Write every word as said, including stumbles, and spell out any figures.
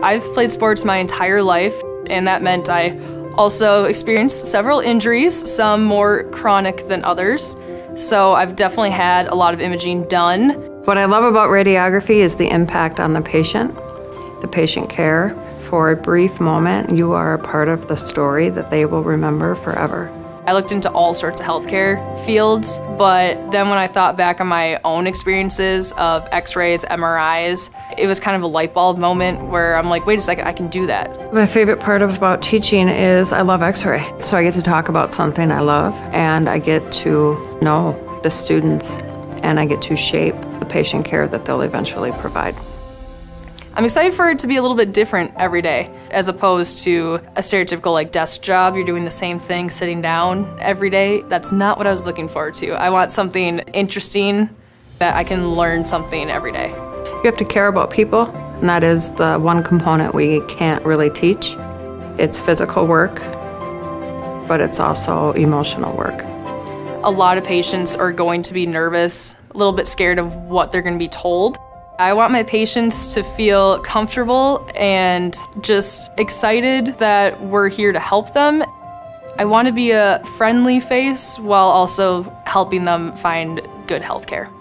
I've played sports my entire life, and that meant I also experienced several injuries, some more chronic than others. So I've definitely had a lot of imaging done. What I love about radiography is the impact on the patient, the patient care. For a brief moment, you are a part of the story that they will remember forever. I looked into all sorts of healthcare fields, but then when I thought back on my own experiences of x-rays, M R Is, it was kind of a light bulb moment where I'm like, wait a second, I can do that. My favorite part about teaching is I love x-ray. So I get to talk about something I love, and I get to know the students, and I get to shape the patient care that they'll eventually provide. I'm excited for it to be a little bit different every day, as opposed to a stereotypical like desk job. You're doing the same thing, sitting down every day. That's not what I was looking forward to. I want something interesting that I can learn something every day. You have to care about people, and that is the one component we can't really teach. It's physical work, but it's also emotional work. A lot of patients are going to be nervous, a little bit scared of what they're going to be told. I want my patients to feel comfortable and just excited that we're here to help them. I want to be a friendly face while also helping them find good healthcare.